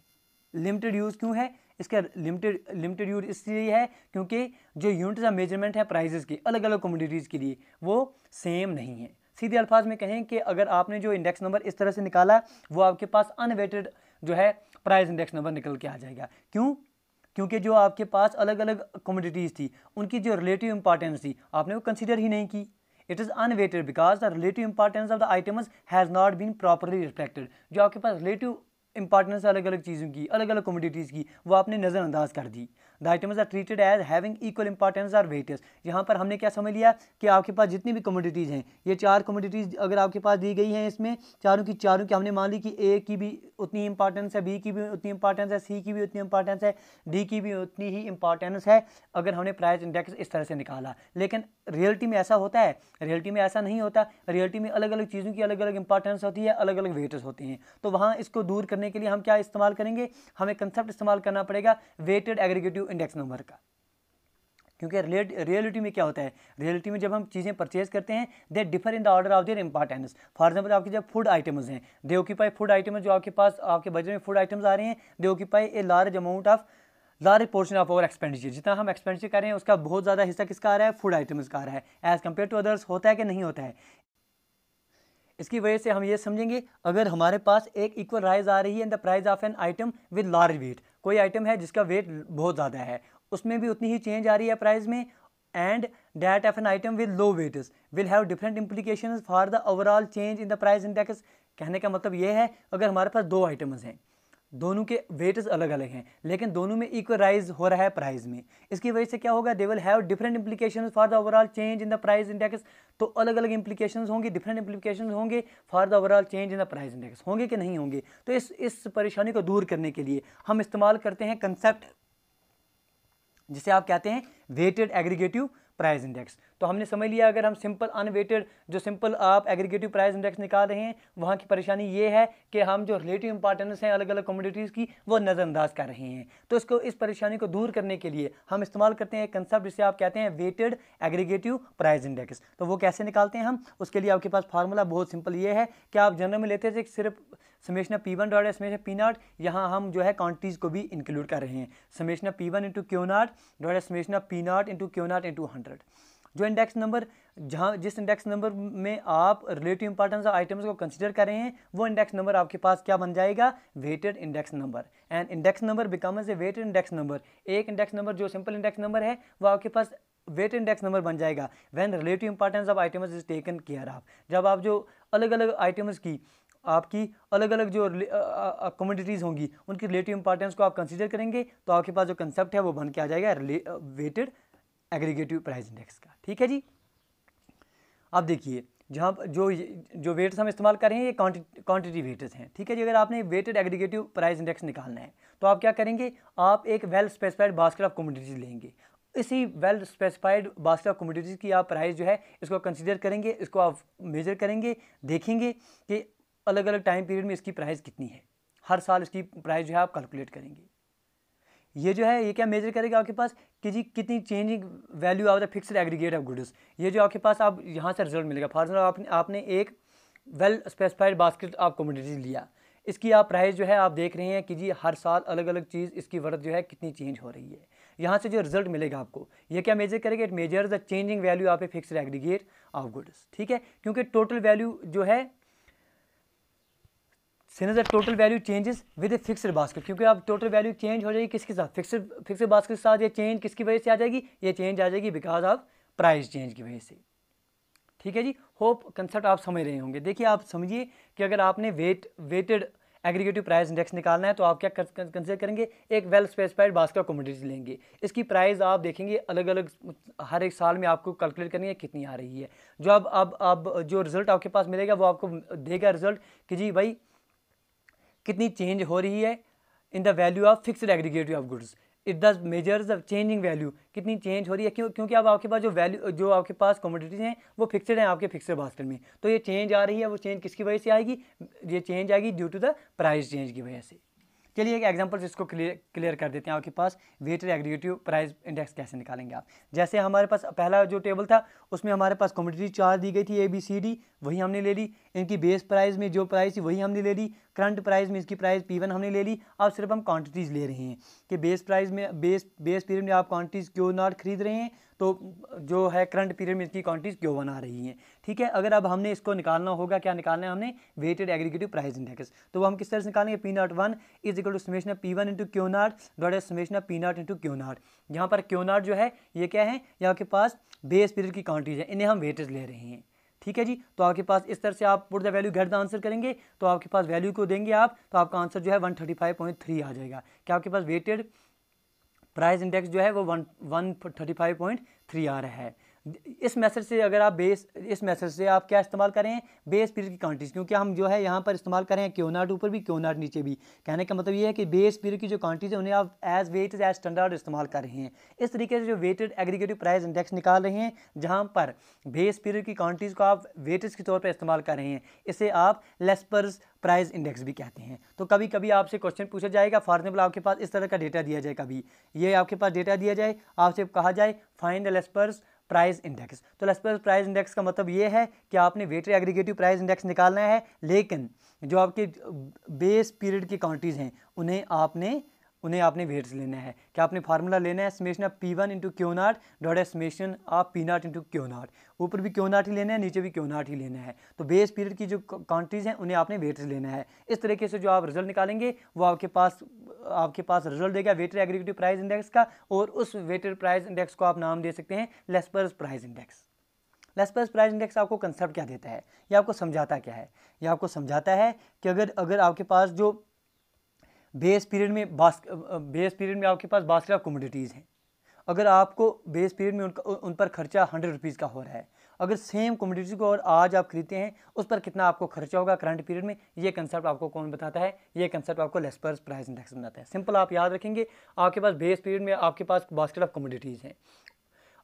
लिमिटेड यूज़ क्यों है, इसका लिमिटेड लिमिटेड यूज़ इसलिए है क्योंकि जो यूनिट्स ऑफ मेजरमेंट है प्राइजेस के अलग अलग कमोडिटीज़ के लिए वो सेम नहीं है। सीधे अल्फाज में कहें कि अगर आपने जो इंडेक्स नंबर इस तरह से निकाला वो आपके पास अनवेटेड जो है प्राइस इंडेक्स नंबर निकल के आ जाएगा। क्यों, क्योंकि जो आपके पास अलग अलग कमोडिटीज़ थी उनकी जो रिलेटिव इंपॉर्टेंस थी आपने वो कंसिडर ही नहीं की। It is unweighted because the relative importance of the items has not been properly reflected. जो आपके पास रिलेटिव इंपॉर्टेंस अलग अलग चीज़ों की, अलग अलग कमोडिटीज़ की, वो आपने नज़रअंदाज कर दी। The items are treated as having equal importance or weightage. यहाँ पर हमने क्या समझ लिया कि आपके पास जितनी भी कमोडिटीज़ हैं, ये चार कमोडिटीज़ अगर आपके पास दी गई हैं, इसमें चारों की चारों की हमने मान ली कि ए की भी उतनी इंपॉर्टेंस है, बी की भी उतनी इंपॉर्टेंस है, सी की भी उतनी इंपॉर्टेंस है, डी की भी उतनी ही इंपॉर्टेंस है, अगर हमने प्राइस इंडेक्स इस तरह से निकाला। लेकिन रियलिटी में ऐसा होता है, रियलिटी में ऐसा नहीं होता। रियलिटी में अलग अलग चीज़ों की अलग अलग इंपॉर्टेंस होती है, अलग अलग वेटेज होते हैं। तो वहाँ इसको दूर करने के लिए हम क्या इस्तेमाल करेंगे, हमें कंसेप्ट इस्तेमाल करना पड़ेगा वेटेड एग्रीगेटिव इंडेक्स नंबर का। क्योंकि रियलिटी में क्या होता है, रियलिटी में जब हम चीज़ें परचेज करते हैं they differ in the order of their importance. For example आपके जब फूड आइटम्स हैं, दे ऑक्यूपाई फूड आइटम्स, जो आपके पास आपके बजट में फूड आइटम्स आ रहे हैं, they occupy a large amount of large portion of our expenditure. जितना हम एक्सपेंडिचर कर रहे हैं उसका बहुत ज़्यादा हिस्सा किसका आ रहा है, फूड आइटम्स का आ रहा है, एज़ कम्पेयर टू अदर्स। होता है कि नहीं होता है, इसकी वजह से हम ये समझेंगे अगर हमारे पास एक इक्वल राइज आ रही है in the price of an item with large weight, कोई आइटम है जिसका वेट बहुत ज़्यादा है उसमें भी उतनी ही चेंज आ रही है प्राइस में, and that of an item with low weightage will have different implications for the overall change in the price index. कहने का मतलब ये है अगर हमारे पास दो आइटम्स हैं, दोनों के वेटेज अलग अलग हैं, लेकिन दोनों में इक्वल राइज हो रहा है प्राइस में, इसकी वजह से क्या होगा, they will have different implications for the overall change in the price index. तो अलग अलग इम्प्लीकेशंस होंगे, डिफरेंट इम्प्लीकेशंस होंगे for the overall change in the price index, होंगे कि नहीं होंगे। तो इस इस परेशानी को दूर करने के लिए हम इस्तेमाल करते हैं कंसेप्ट जिसे आप कहते हैं वेटेड एग्रीगेटिव प्राइस इंडेक्स। तो हमने समझ लिया अगर हम सिंपल अनवेटेड जो सिंपल आप एग्रीगेटिव प्राइस इंडेक्स निकाल रहे हैं वहाँ की परेशानी ये है कि हम जो रिलेटिव इंपॉर्टेंस हैं अलग अलग कमोडिटीज़ की वो नज़रअंदाज कर रहे हैं। तो इसको इस परेशानी को दूर करने के लिए हम इस्तेमाल करते हैं एक कंसेप्ट जिसे आप कहते हैं वेटेड एग्रीगेटिव प्राइस इंडेक्स। तो वो कैसे निकालते हैं हम, उसके लिए आपके पास फार्मूला बहुत सिंपल ये है कि आप जनरल में लेते थे सिर्फ summation P one dot summation P not, यहाँ हम जो है क्वांटिटीज़ को भी इंक्लूड कर रहे हैं, summation P one into Q not dot summation P not into Q not into hundred. जो इंडेक्स नंबर जहाँ जिस इंडेक्स नंबर में आप रिलेटिव इंपॉर्टेंस ऑफ आइटम्स को कंसिडर कर रहे हैं वो इंडेक्स नंबर आपके पास क्या बन जाएगा, weighted index number. And index number becomes a weighted index number. एक इंडेक्स नंबर जो सिंपल इंडेक्स नंबर है वो आपके पास वेटेड इंडेक्स नंबर बन जाएगा when relative importance of items is taken care of. जब आप जो अलग अलग आइटम्स की आपकी अलग अलग जो कमोडिटीज़ होंगी उनकी रिलेटिव इंपॉर्टेंस को आप कंसिडर करेंगे तो आपके पास जो कंसेप्ट है वो बन के आ जाएगा वेटेड एग्रीगेटिव प्राइस इंडेक्स का। ठीक है जी, आप देखिए जहाँ जो जो वेट्स हम इस्तेमाल कर रहे हैं ये क्वांटिटी वेट्स हैं। ठीक है जी, अगर आपने वेटेड एग्रीगेटिव प्राइस इंडेक्स निकालना है तो आप क्या करेंगे, आप एक well specified basket of commodities लेंगे, इसी well specified basket of commodities की आप प्राइस जो है इसको कंसिडर करेंगे, इसको आप मेजर करेंगे, देखेंगे कि अलग अलग टाइम पीरियड में इसकी प्राइस कितनी है, हर साल इसकी प्राइस जो है आप कैलकुलेट करेंगे। ये जो है ये क्या मेजर करेगा आपके पास कि जी कितनी changing value of the fixed aggregate of goods, ये जो आपके पास आप यहाँ से रिजल्ट मिलेगा। फॉर एग्जाम्पल आपने आपने एक well specified basket of commodities लिया, इसकी आप प्राइस जो है आप देख रहे हैं कि जी हर साल अलग अलग चीज़ इसकी वर्थ जो है कितनी चेंज हो रही है। यहाँ से जो रिजल्ट मिलेगा आपको ये क्या मेजर करेगा, it measure the changing value of a fixed aggregate of goods. ठीक है, क्योंकि टोटल वैल्यू जो है seen is the total value changes with a fixed basket, क्योंकि अब टोटल वैल्यू चेंज हो जाएगी किसके साथ, फिक्स्ड फिक्स्ड बास्केट के साथ। ये चेंज किसकी वजह से आ जाएगी, ये चेंज आ जाएगी बिकॉज ऑफ प्राइस चेंज की वजह से। ठीक है जी, होप कंसेप्ट आप समझ रहे होंगे। देखिए आप समझिए कि अगर आपने weight weighted aggregative price index निकालना है तो आप क्या कंसिडर करेंगे, एक well specified basket of commodities लेंगे, इसकी प्राइस आप देखेंगे अलग अलग हर एक साल में आपको कैलकुलेट करनी है कितनी आ रही है। जो अब अब अब जो रिजल्ट आपके पास मिलेगा वो आपको देगा रिजल्ट कि जी भाई कितनी चेंज हो रही है in the value of fixed aggregative of goods, it does measures the changing value, कितनी चेंज हो रही है। क्यों क्योंकि अब आपके पास जो वैल्यू जो आपके पास कमोडिटीज़ हैं वो फिक्सड हैं आपके फिक्सड बास्केट में, तो ये चेंज आ रही है, वो चेंज किसकी वजह से आएगी, ये चेंज आएगी due to the price change की वजह से। चलिए एक एग्जांपल से इसको क्लियर क्लियर कर देते हैं आपके पास वेटेड एग्रीगेटिव प्राइस इंडेक्स कैसे निकालेंगे आप। जैसे हमारे पास पहला जो टेबल था उसमें हमारे पास कमोडिटी चार दी गई थी ए बी सी डी, वही हमने ले ली, इनकी बेस प्राइस में जो प्राइस थी वही हमने ले ली, करंट प्राइस में इसकी प्राइस पी वन हमने ले ली। अब सिर्फ हम क्वांटिटीज़ ले रहे हैं कि बेस प्राइस में बेस बेस पीरियड में आप क्वांटिटीज़ क्यू नॉट खरीद रहे हैं तो जो है करंट पीरियड में इसकी क्वांटिटीज़ क्यू वन आ रही हैं। ठीक है, अगर अब हमने इसको निकालना होगा, क्या निकालना है हमने, वेटेड एग्रीगेटिव प्राइस इंडेक्स, तो हम किस तरह से निकालेंगे, P not one is equal to summation P one into Q not dot as summation P not into Q not. यहाँ पर क्यू नॉट जो है ये क्या है, यहाँ के पास बेस पीरियड की क्वांटिटीज़ है, इन्हें हम वेटेज ले रहे हैं। ठीक है जी, तो आपके पास इस तरह से आप put the value get the answer करेंगे तो आपके पास वैल्यू को देंगे आप तो आपका आंसर जो है one thirty five point three आ जाएगा। क्या आपके पास वेटेड प्राइस इंडेक्स जो है वो one one thirty five point three आ रहा है। इस मेथड से अगर आप बेस इस मेथड से आप क्या इस्तेमाल करें, बेस पीरियड की क्वांटिटीज़, क्योंकि हम जो है यहाँ पर इस्तेमाल करें क्यू नॉट ऊपर भी क्यू नॉट नीचे भी। कहने का मतलब ये है कि बेस पीरियड की जो क्वांटिटीज़ है उन्हें आप एज वेटेज एज स्टैंडर्ड इस्तेमाल कर रहे हैं। इस तरीके से जो वेटेड एग्रीगेटिव प्राइस इंडेक्स निकाल रहे हैं जहाँ पर बेस पीरियड की क्वांटिटीज़ को आप वेटेज के तौर पर इस्तेमाल कर रहे हैं, इसे आप लेस्पर्स प्राइस इंडेक्स भी कहते हैं। तो कभी कभी आपसे क्वेश्चन पूछा जाएगा, फॉर एग्जाम्पल आपके पास इस तरह का डेटा दिया जाए, कभी ये आपके पास डेटा दिया जाए, आपसे कहा जाए find the Laspeyres price index, तो लेस्पर्स प्राइस इंडेक्स का मतलब ये है कि आपने वेटेड एग्रीगेटिव प्राइस इंडेक्स निकालना है, लेकिन जो आपके बेस पीरियड की क्वांटिटीज़ हैं उन्हें आपने उन्हें आपने वेट्स लेना है। क्या आपने फार्मूला लेना है, summation of P one into Q not dot summation of P not into Q not, ऊपर भी क्यू नॉट ही लेना है नीचे भी क्यू नॉट ही लेना है। तो बेस पीरियड की जो क्वांटिटीज़ हैं उन्हें आपने वेट्स लेना है। इस तरीके से जो आप रिजल्ट निकालेंगे वो आपके पास आपके पास रिजल्ट देगा वेटेड एग्रीगेटिव प्राइस इंडेक्स का, और उस वेटेड प्राइस इंडेक्स को आप नाम दे सकते हैं Laspeyres price index. Laspeyres price index आपको कंसेप्ट क्या देता है, यह आपको समझाता क्या है, यह आपको समझाता है कि अगर अगर आपके पास जो बेस पीरियड में बास बेस पीरियड में आपके पास बास्केट ऑफ कमोडिटीज़ हैं, अगर आपको बेस पीरियड में उनका उन पर खर्चा हंड्रेड रुपीज़ का हो रहा है, अगर सेम कमोडिटी को और आज आप खरीदते हैं उस पर कितना आपको खर्चा होगा करंट पीरियड में, ये कंसेप्ट आपको कौन बताता है, ये कंसेप्ट आपको लेस्पर्स प्राइस इंडेक्स बनाता है। सिंपल आप याद रखेंगे, आपके पास बेस पीरियड में आपके पास बास्केट ऑफ कमोडिटीज़ हैं,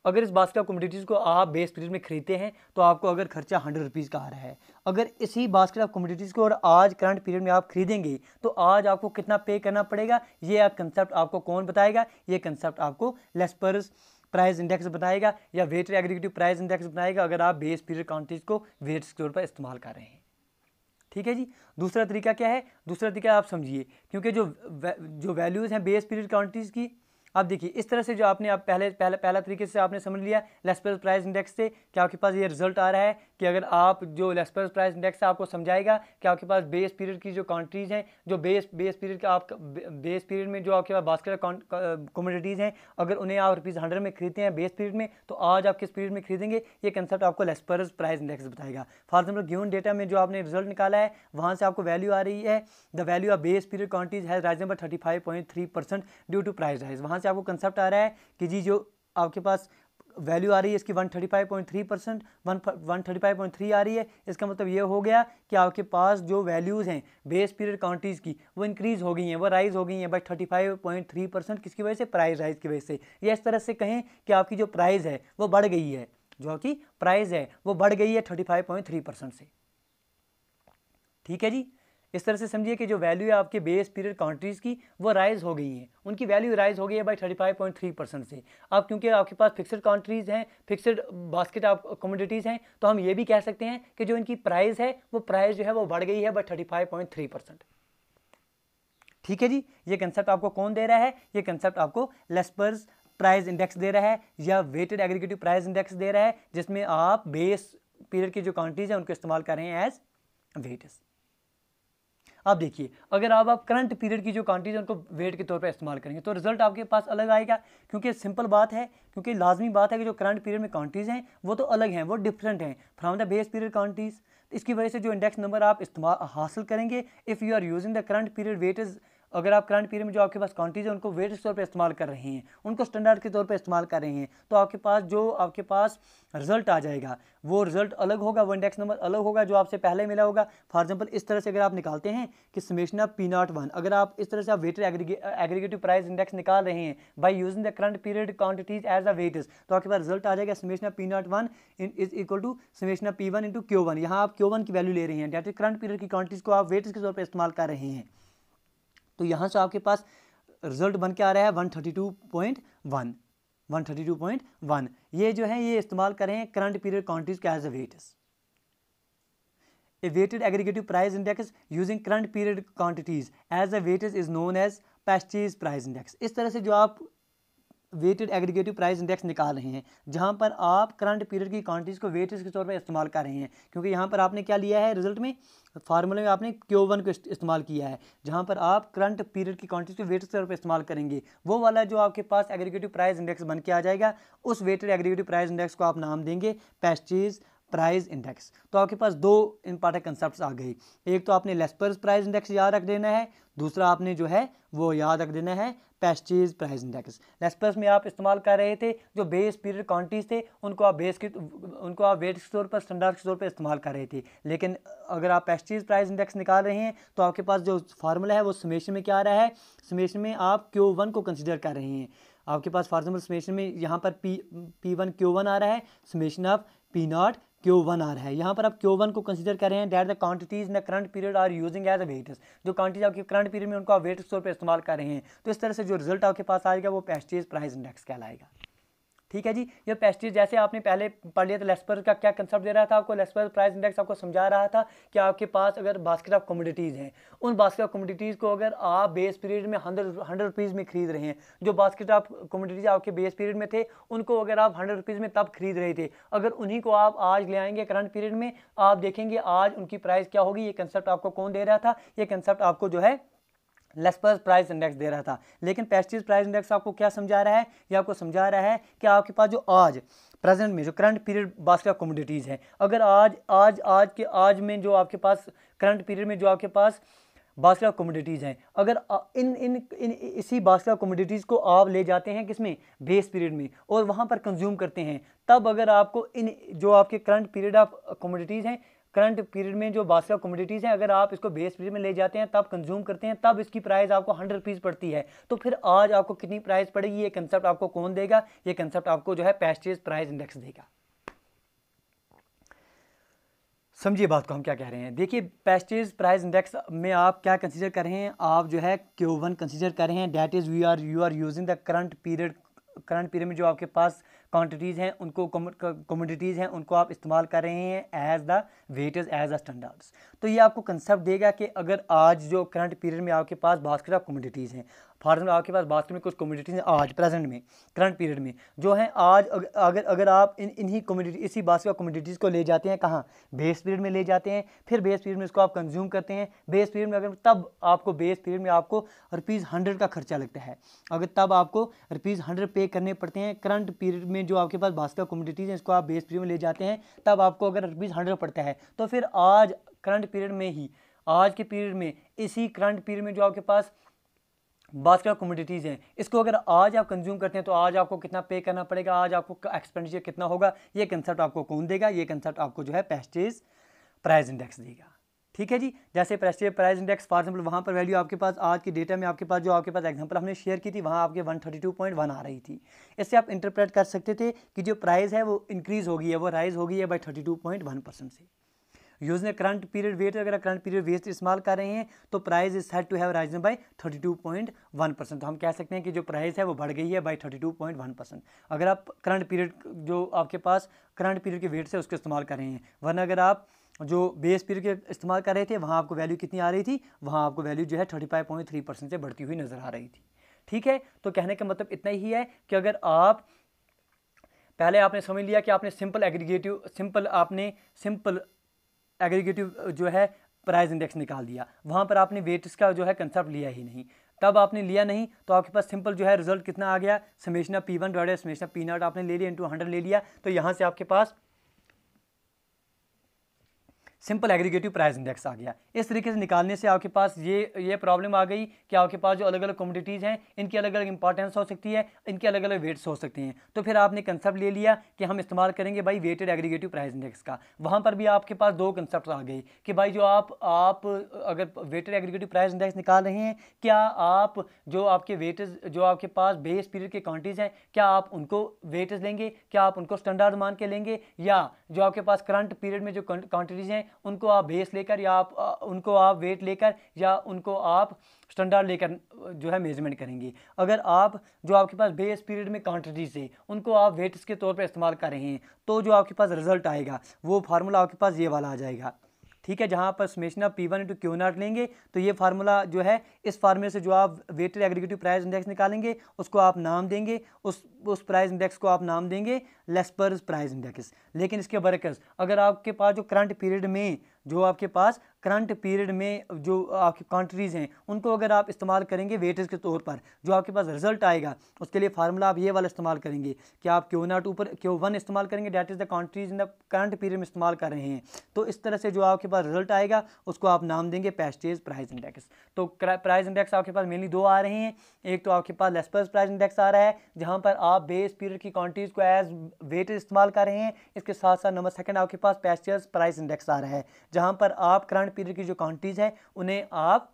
अगर इस बास्केट ऑफ कमोडिटीज़ को आप बेस पीरियड में खरीदते हैं तो आपको अगर खर्चा हंड्रेड रुपीज़ का आ रहा है, अगर इसी बास्केट ऑफ कमोडिटीज़ को और आज करंट पीरियड में आप खरीदेंगे तो आज आपको कितना पे करना पड़ेगा, ये आप कंसेप्ट आपको कौन बताएगा, ये कंसेप्ट आपको लेस्पर्स प्राइस इंडेक्स बताएगा या वेटेड एग्रीगेटिव प्राइस इंडेक्स बनाएगा, अगर आप बेस पीरियड क्वांटिटीज़ को वेट्स के तौर पर इस्तेमाल कर रहे हैं। ठीक है जी, दूसरा तरीका क्या है, दूसरा तरीका आप समझिए, क्योंकि जो जो वैल्यूज़ हैं बेस पीरियड क्वांटिटीज़ की, आप देखिए इस तरह से जो आपने आप पहले पहले पहला तरीके से आपने समझ लिया लेस्पर्स प्राइस इंडेक्स से कि आपके पास ये रिजल्ट आ रहा है कि अगर आप जो लेस्पर्स प्राइस इंडेक्स है आपको समझाएगा कि आपके पास बेस पीरियड की जो क्वांटिटीज़ हैं, जो बेस बेस पीरियड का आप बेस पीरियड में जो आपके पास बास्केट ऑफ कमोडिटीज़ हैं, अगर उन्हें आप रुपीज़ हंड्रेड में खरीदते हैं बेस पीरियड में तो आज आप किस पीरियड में खरीदेंगे, ये कंसेप्ट आपको लेस्पर्स प्राइस इंडेक्स बताएगा। फॉर एग्जाम्पल गिवन डेटा में जो आपने रिजल्ट निकाला है वहाँ से आपको वैल्यू आ रही है the value of base period quantities has risen by thirty five point three percent due to price rise, वहाँ से आपको कंसेप्ट आ रहा है कि जी जो आपके पास वैल्यू आ रही है इसकी one thirty five point three percent one thirty five point three आ रही है, इसका मतलब ये हो गया कि आपके पास जो वैल्यूज़ हैं बेस पीरियड क्वांटिटीज़ की वो इंक्रीज़ हो गई हैं, वो राइज़ हो गई हैं by thirty five point three percent, किसकी वजह से, प्राइस राइज़ की वजह से। या इस तरह से कहें कि आपकी जो प्राइस है वो बढ़ गई है, जो आपकी प्राइस है वो बढ़ गई है thirty five point three percent से। ठीक है जी, इस तरह से समझिए कि जो वैल्यू है आपके बेस पीरियड क्वांटिटीज़ की वो राइज़ हो गई है, उनकी वैल्यू राइज़ हो गई है by thirty five point three percent से। अब क्योंकि आपके पास फिक्सड क्वांटिटीज़ हैं, फिक्सड बास्केट ऑफ कमोडिटीज़ हैं, तो हम ये भी कह सकते हैं कि जो इनकी प्राइस है वो प्राइस जो है वो बढ़ गई है by thirty five point three percent. ठीक है जी, ये कंसेप्ट आपको कौन दे रहा है, ये कंसेप्ट आपको लेस्पर्स प्राइस इंडेक्स दे रहा है या वेटेड एग्रीगेटिव प्राइस इंडेक्स दे रहा है, जिसमें आप बेस पीरियड की जो क्वांटिटीज़ हैं उनको इस्तेमाल कर रहे हैं एज वेटेज। आप देखिए अगर आप आप करंट पीरियड की जो क्वांटिटीज उनको वेट के तौर पर इस्तेमाल करेंगे तो रिजल्ट आपके पास अलग आएगा, क्योंकि सिंपल बात है, क्योंकि लाजमी बात है कि जो करंट पीरियड में क्वांटिटीज हैं वो तो अलग हैं, वो डिफरेंट हैं from the base period quantities. इसकी वजह से जो इंडेक्स नंबर आप इस्तेमाल हासिल करेंगे if you are using the current period weightage, अगर आप करंट पीरियड में जो आपके पास क्वांटिटीज है उनको वेट के तौर पर इस्तेमाल कर रहे हैं, उनको स्टैंडर्ड के तौर पर इस्तेमाल कर रहे हैं, तो आपके पास जो आपके पास रिजल्ट आ जाएगा वो रिजल्ट अलग होगा, वो इंडेक्स नंबर अलग होगा जो आपसे पहले मिला होगा। फॉर एग्जांपल इस तरह से अगर आप निकालते हैं कि summation of P not one, अगर आप इस तरह से आप वेटेड एग्रीगेटिव प्राइस इंडेक्स निकाल रहे हैं by using the current period quantities as a weightage, तो आपके पास रिजल्ट आ जाएगा summation of P not one is equal to summation of P one into Q one. यहाँ आप क्यू वन की वैल्यू ले रहे हैं, डेट इज करंट पीरियड की क्वांटिटीज को आप वेटेज के तौर पर इस्तेमाल कर रहे हैं, तो यहाँ से आपके पास रिजल्ट बन के आ रहा है one thirty two point one. ये जो है ये इस्तेमाल कर रहे हैं करंट पीरियड क्वांटिटीज का as a weightage, a weighted aggregative price index using current period quantities as a weightage is known as Paasche's price index. इस तरह से जो आप वेटेड एग्रीगेटिव प्राइस इंडेक्स निकाल रहे हैं जहाँ पर आप करंट पीरियड की क्वांटिटीज को वेटेज के तौर पर इस्तेमाल कर रहे हैं, क्योंकि यहाँ पर आपने क्या लिया है, रिजल्ट में फार्मूले में आपने क्यू वन को इस्तेमाल किया है, जहाँ पर आप करंट पीरियड की क्वांटिटीज को वेटेज के तौर पर इस्तेमाल करेंगे। वो वाला जो आपके पास एग्रीगेटिव प्राइस इंडेक्स बन के आ जाएगा उस वेटेड एग्रीगेटिव प्राइस इंडेक्स को आप नाम देंगे पास्चेज प्राइस इंडेक्स। तो आपके पास दो इंपॉर्टेंट कंसेप्ट आ गए, एक तो आपने लेस्पर्स प्राइस इंडेक्स याद रख देना है, दूसरा आपने जो है वो याद रख देना है पास्चेज प्राइस इंडेक्स। लेस्पर्स में आप इस्तेमाल कर रहे थे जो बेस पीरियड क्वांटिटीज थे उनको आप बेस के उनको आप वेट के तौर पर स्टैंडर्ड के तौर पर इस्तेमाल कर रहे थे, लेकिन अगर आप पास्चेज प्राइस इंडेक्स निकाल रहे हैं तो आपके पास जो फार्मूला है वो समेशन में क्या आ रहा है, समेशन में आप क्यू वन को कंसिडर कर रहे हैं। आपके पास फॉर एग्जाम्पल समेशन में यहाँ पर P P one Q one आ रहा है, summation of P not Q one आ रहा है, यहाँ पर आप क्यू वन को कंसीडर कर रहे हैं that the quantities in the current period are using as a weightage, जो क्वांटिटीज आपके करंट पीरियड में उनको आप वेट के तौर पर इस्तेमाल कर रहे हैं। तो इस तरह से जो रिजल्ट आपके पास आएगा वो पास्चेज प्राइस इंडेक्स कहलाएगा। ठीक है जी, ये पास्चेज जैसे आपने पहले पढ़ लिया था लेस्पर्स का क्या कंसेप्ट दे रहा था आपको, लेस्पर्स प्राइस इंडेक्स आपको समझा रहा था कि आपके पास अगर बास्केट ऑफ कमोडिटीज़ हैं उन बास्केट ऑफ कमोडिटीज़ को अगर आप बेस पीरियड में हंड्रेड हंड्रेड रुपीज़ में खरीद रहे हैं, जो बास्केट ऑफ कमोडिटीज़ आपके बेस पीरियड में थे उनको अगर आप हंड्रेड रुपीज़ में तब खरीद रहे थे, अगर उन्हीं को आप आज ले आएंगे करंट पीरियड में, आप देखेंगे आज उनकी प्राइस क्या होगी। ये कंसेप्ट आपको कौन दे रहा था, ये कंसेप्ट आपको जो है लेस्पर्स प्राइस इंडेक्स दे रहा था। लेकिन पास्चेज प्राइस इंडेक्स आपको क्या समझा रहा है, ये आपको समझा रहा है कि आपके पास जो आज प्रेजेंट में जो current period basket of commodities है, अगर आज आज आज के आज में जो आपके पास करंट पीरियड में जो आपके पास बास्केट ऑफ कमोडिटीज़ हैं, अगर इन इन इन इसी बास्केट ऑफ कमोडिटीज़ को आप ले जाते हैं किसमें, बेस पीरियड में, और वहाँ पर कंज्यूम करते हैं, तब अगर आपको इन जो आपके करंट पीरियड ऑफ कमोडिटीज़ हैं करंट पीरियड में जो बास्केट ऑफ कमोडिटीज़ हैं, अगर आप इसको बेस पीरियड में ले जाते हैं तब कंज्यूम करते हैं, तब इसकी प्राइस आपको हंड्रेड रुपीज़ पड़ती है, तो फिर आज आपको कितनी प्राइस पड़ेगी, ये कंसेप्ट आपको कौन देगा, ये कंसेप्ट आपको जो है पास्चेज प्राइस इंडेक्स देगा। समझिए बात को हम क्या कह रहे हैं। देखिए पास्चेज प्राइस इंडेक्स में आप क्या कंसीडर कर रहे हैं, आप जो है क्यू वन कंसीडर कर रहे हैं, that is we are you are using the current period current period में जो आपके पास क्वांटिटीज़ हैं उनको कमोडिटीज़ हैं उनको आप इस्तेमाल कर रहे हैं as the weightage as a standards. तो ये आपको कंसेप्ट देगा कि अगर आज जो करंट पीरियड में आपके पास बास्केट ऑफ कमोडिटीज़ हैं, फॉर एग्जाम्पल आपके पास बास्केट में कुछ कमोडिटीज़ हैं आज प्रेजेंट में करंट पीरियड में जो हैं, आज अगर अगर, अगर आप इन इन्हीं कमोडिटी इसी बास्केट ऑफ कमोडिटीज़ को ले जाते हैं कहाँ, बेस पीरियड में ले जाते हैं, फिर बेस पीरियड में इसको आप कंज्यूम करते हैं, बेस पीरियड में अगर तब आपको बेस पीरियड में आपको रुपीज़ हंड्रेड का खर्चा लगता है, अगर तब आपको रुपीज़ हंड्रेड पे करने पड़ते हैं। करंट पीरियड में जो आपके पास बास्केट ऑफ कमोडिटीज़ हैं इसको आप बेस पीरियड में ले जाते हैं, तब आपको अगर रुपीज़ हंड्रेड पड़ता है, तो फिर आज करंट पीरियड में ही आज के पीरियड में इसी करंट पीरियड में जो आपके पास बास्केट ऑफ कमोडिटीज़ हैं इसको अगर आज आप कंज्यूम करते हैं तो आज आपको कितना पे करना पड़ेगा, आज आपको एक्सपेंडिचर कितना होगा, ये कंसेप्ट आपको कौन देगा, ये कंसेप्ट आपको जो है पास्चेज प्राइस इंडेक्स देगा। ठीक है जी, जैसे Paasche's price index for example वहाँ पर वैल्यू आपके पास आज की डेटा में आपके पास जो आपके पास एग्जाम्पल हमने शेयर की थी वहाँ आपके one thirty two point one आ रही थी। इससे आप इंटरप्रेट कर सकते थे कि जो प्राइस है वो इंक्रीज़ हो गई है, वो राइज़ हो गई है by thirty two point one percent से। यूज ने करंट पीरियड वेट अगर करंट पीरियड वेस्ट इस्तेमाल कर रहे हैं तो price is said to have risen by thirty two point one percent. तो हम कह सकते हैं कि जो प्राइस है वो बढ़ गई है by thirty two point one percent, अगर आप करंट पीरियड जो आपके पास करंट पीरियड के वेट से उसको इस्तेमाल कर रहे हैं, वरना अगर आप जो बेस पीरियड के इस्तेमाल कर रहे थे वहाँ आपको वैल्यू कितनी आ रही थी, वहाँ आपको वैल्यू जो है thirty five point three percent से बढ़ती हुई नजर आ रही थी। ठीक है, तो कहने का मतलब इतना ही है कि अगर आप पहले आपने समझ लिया कि आपने सिंपल एग्रीगेटिव सिंपल आपने सिंपल एग्रीगेटिव जो है प्राइस इंडेक्स निकाल दिया, वहाँ पर आपने वेट्स का जो है कंसेप्ट लिया ही नहीं। तब आपने लिया नहीं तो आपके पास सिंपल जो है रिजल्ट कितना आ गया, summation p one dot summation p naught आपने ले लिया इंटू हंड्रेड ले लिया, तो यहाँ से आपके पास सिंपल एग्रीगेटिव प्राइस इंडेक्स आ गया। इस तरीके से निकालने से आपके पास ये ये प्रॉब्लम आ गई कि आपके पास जो अलग अलग कमोडिटीज़ हैं इनकी अलग अलग इंपॉर्टेंस हो सकती है, इनके अलग अलग वेट्स हो सकते हैं। तो फिर आपने कंसेप्ट ले लिया कि हम इस्तेमाल करेंगे भाई वेटेड एग्रीगेटिव प्राइस इंडेक्स का। वहाँ पर भी आपके पास दो कंसेप्ट आ गए कि भाई जो आप आप अगर वेटेड एग्रीगेटिव प्राइस इंडेक्स निकाल रहे हैं, क्या आप जो आपके वेटेज जो आपके पास बेस पीरियड के क्वांटिटीज़ हैं क्या आप उनको वेटेज लेंगे, क्या आप उनको स्टैंडर्ड मान के लेंगे, या जो आपके पास करंट पीरियड में जो क्वांटिटीज़ हैं उनको आप बेस लेकर या आप आ, उनको आप वेट लेकर या उनको आप स्टैंडर्ड लेकर जो है मेजरमेंट करेंगे। अगर आप जो आपके पास बेस पीरियड में क्वांटिटीज है उनको आप वेट्स के तौर पर इस्तेमाल कर रहे हैं तो जो आपके पास रिजल्ट आएगा वो फार्मूला आपके पास ये वाला आ जाएगा, ठीक है, जहाँ पर समेशन आप p one into Q naught लेंगे तो ये फार्मूला जो है, इस फार्मूले से जो आप वेटेड एग्रीगेटिव प्राइस इंडेक्स निकालेंगे उसको आप नाम देंगे, उस उस प्राइस इंडेक्स को आप नाम देंगे लेस्पर्स प्राइस इंडेक्स। लेकिन इसके बरक्स अगर आपके पास जो करंट पीरियड में जो आपके पास करंट पीरियड में जो आपकी कंट्रीज़ हैं उनको अगर आप इस्तेमाल करेंगे वेटेज के तौर पर, जो आपके पास रिजल्ट आएगा उसके लिए फार्मूला आप ये वाला इस्तेमाल करेंगे कि आप क्यू नॉट ऊपर क्यू वन इस्तेमाल करेंगे, that is the countries in the current period में इस्तेमाल कर रहे हैं। तो इस तरह से जो आपके पास रिजल्ट आएगा उसको आप नाम देंगे पैस्टेज प्राइस इंडेक्स। तो प्राइस इंडेक्स आपके पास मेनली दो आ रहे हैं, एक तो आपके पास लेस्पर्स प्राइस इंडेक्स आ रहा है जहाँ पर आप बेस पीरियड की क्वांटिटीज को एज वेटेज इस्तेमाल कर रहे हैं, इसके साथ साथ नंबर सेकंड आपके पास पैस्टेज प्राइस इंडेक्स आ रहा है जहाँ पर आप करंट पीरियड की जो क्वांटिटीज हैं उन्हें आप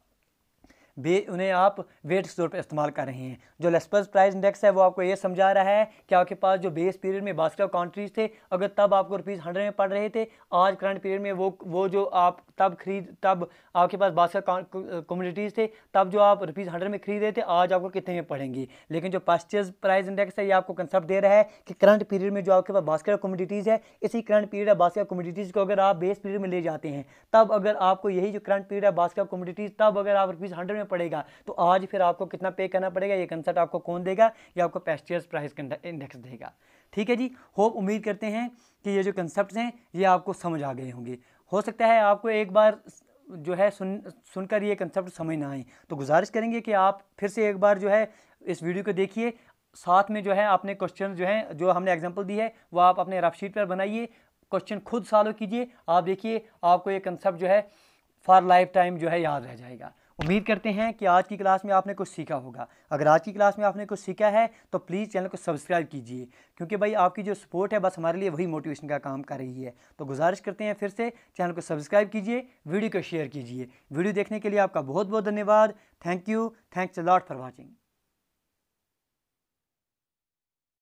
बे उन्हें आप वेट के तौर पर इस्तेमाल कर रहे हैं। जो लेस्पर्स प्राइस इंडेक्स है वो आपको ये समझा रहा है कि आपके पास जो बेस पीरियड में बास्केट ऑफ क्वांटिटीज थे अगर तब आपको रुपीज़ हंड्रेड में पड़ रहे थे, आज करंट पीरियड में वो वो जो आप तब खरीद तब आपके पास बास्केट कमोडिटीज़ थे तब जो आप रुपीज़ हंड्रेड में खरीदे थे आज आपको कितने में पड़ेंगे। लेकिन जो पास्चेज प्राइस इंडेक्स है ये आपको कंसेप्ट दे रहा है कि करंट पीरियड में जो आपके पास बास्केट ऑफ कमोडिटीज़ है, इसी current period of basket of commodities को अगर आप बेस पीरियड में ले जाते हैं तब अगर आपको यही जो current period of basket of commodities तब अगर आप रुपीज़ हंड्रेड पड़ेगा तो आज फिर आपको कितना पे करना पड़ेगा, ये कंसेप्ट आपको कौन देगा, ये आपको पैस्टेज प्राइस इंडेक्स देगा। ठीक है जी, होप उम्मीद करते हैं कि ये जो कंसेप्ट हैं ये आपको समझ आ गए होंगे। हो सकता है आपको एक बार जो है सुन सुनकर ये कंसेप्ट समझ ना आए तो गुजारिश करेंगे कि आप फिर से एक बार जो है इस वीडियो को देखिए, साथ में जो है आपने क्वेश्चन जो है जो हमने एग्जाम्पल दी है वह आप अपने रफ शीट पर बनाइए, क्वेश्चन खुद सॉल्व कीजिए, आप देखिए आपको ये कंसेप्ट जो है फॉर लाइफ टाइम जो है याद रह जाएगा। उम्मीद करते हैं कि आज की क्लास में आपने कुछ सीखा होगा। अगर आज की क्लास में आपने कुछ सीखा है तो प्लीज़ चैनल को सब्सक्राइब कीजिए, क्योंकि भाई आपकी जो सपोर्ट है बस हमारे लिए वही मोटिवेशन का काम कर रही है। तो गुजारिश करते हैं फिर से चैनल को सब्सक्राइब कीजिए, वीडियो को शेयर कीजिए। वीडियो देखने के लिए आपका बहुत बहुत धन्यवाद। Thank you, thanks a lot for watching.